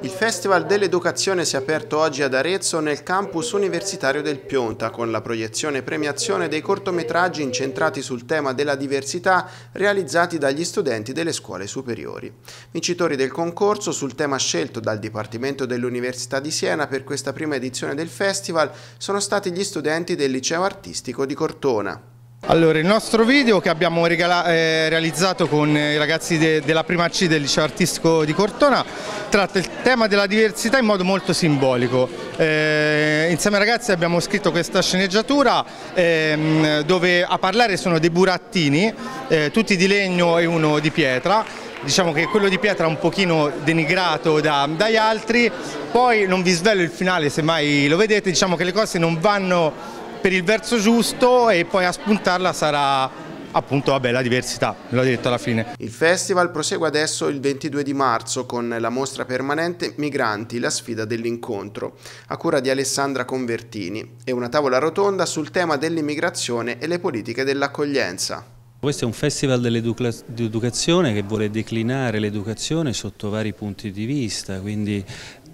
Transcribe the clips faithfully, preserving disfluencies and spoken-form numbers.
Il Festival dell'Educazione si è aperto oggi ad Arezzo nel campus universitario del Pionta con la proiezione e premiazione dei cortometraggi incentrati sul tema della diversità realizzati dagli studenti delle scuole superiori. Vincitori del concorso sul tema scelto dal Dipartimento dell'Università di Siena per questa prima edizione del Festival sono stati gli studenti del Liceo Artistico di Cortona. Allora, il nostro video che abbiamo eh, realizzato con i ragazzi de della prima C del Liceo Artistico di Cortona tratta il tema della diversità in modo molto simbolico. Eh, insieme ai ragazzi abbiamo scritto questa sceneggiatura ehm, dove a parlare sono dei burattini, eh, tutti di legno e uno di pietra. Diciamo che quello di pietra è un pochino denigrato da, dagli altri, poi non vi svelo il finale se mai lo vedete, diciamo che le cose non vanno per il verso giusto e poi a spuntarla sarà appunto vabbè, la diversità, l'ho detto alla fine. Il festival prosegue adesso il ventidue di marzo con la mostra permanente Migranti, la sfida dell'incontro, a cura di Alessandra Convertini, e una tavola rotonda sul tema dell'immigrazione e le politiche dell'accoglienza. Questo è un festival dell'educazione che vuole declinare l'educazione sotto vari punti di vista, quindi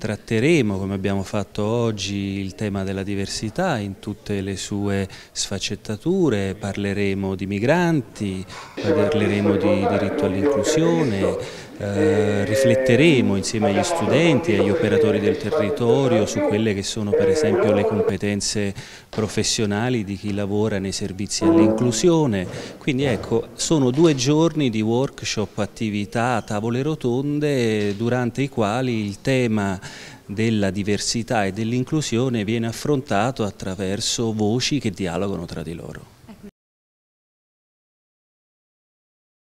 tratteremo, come abbiamo fatto oggi, il tema della diversità in tutte le sue sfaccettature, parleremo di migranti, parleremo di diritto all'inclusione, eh, rifletteremo insieme agli studenti e agli operatori del territorio su quelle che sono per esempio le competenze professionali di chi lavora nei servizi all'inclusione, quindi ecco, sono due giorni di workshop, attività, tavole rotonde durante i quali il tema della diversità e dell'inclusione viene affrontato attraverso voci che dialogano tra di loro.